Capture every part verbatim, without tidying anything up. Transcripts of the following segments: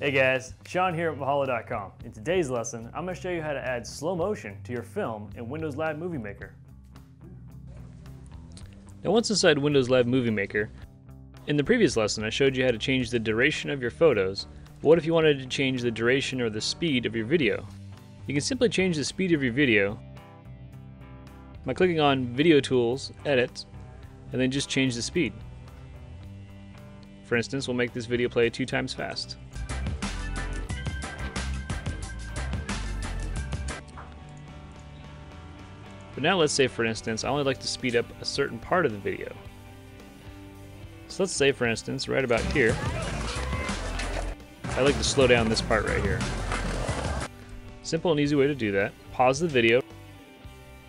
Hey guys, Sean here at Mahalo dot com. In today's lesson, I'm going to show you how to add slow motion to your film in Windows Live Movie Maker. Now once inside Windows Live Movie Maker, in the previous lesson I showed you how to change the duration of your photos. What if you wanted to change the duration or the speed of your video? You can simply change the speed of your video by clicking on Video Tools, Edit, and then just change the speed. For instance, we'll make this video play two times fast. But now let's say, for instance, I only like to speed up a certain part of the video. So let's say, for instance, right about here, I like to slow down this part right here. Simple and easy way to do that. Pause the video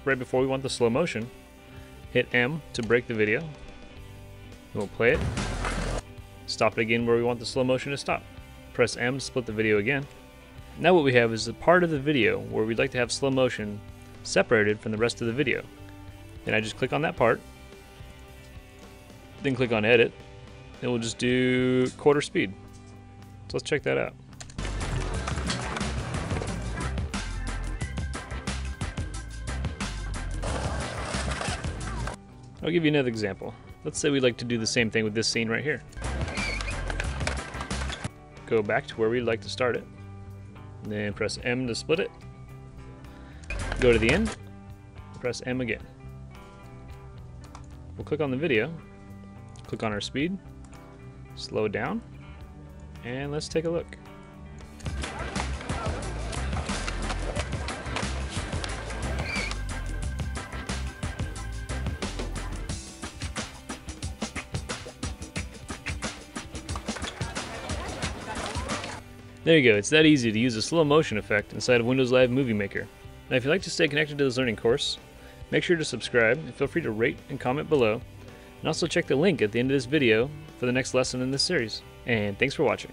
right before we want the slow motion. Hit M to break the video. We'll play it. Stop it again where we want the slow motion to stop. Press M to split the video again. Now what we have is the part of the video where we'd like to have slow motion separated from the rest of the video. Then I just click on that part, then click on edit, and we'll just do quarter speed. So let's check that out. I'll give you another example. Let's say we'd like to do the same thing with this scene right here. Go back to where we'd like to start it, and then press M to split it. Go to the end, press M again. We'll click on the video, click on our speed, slow it down, and let's take a look. There you go, it's that easy to use a slow motion effect inside of Windows Live Movie Maker. Now if you'd like to stay connected to this learning course, make sure to subscribe and feel free to rate and comment below, and also check the link at the end of this video for the next lesson in this series. And thanks for watching.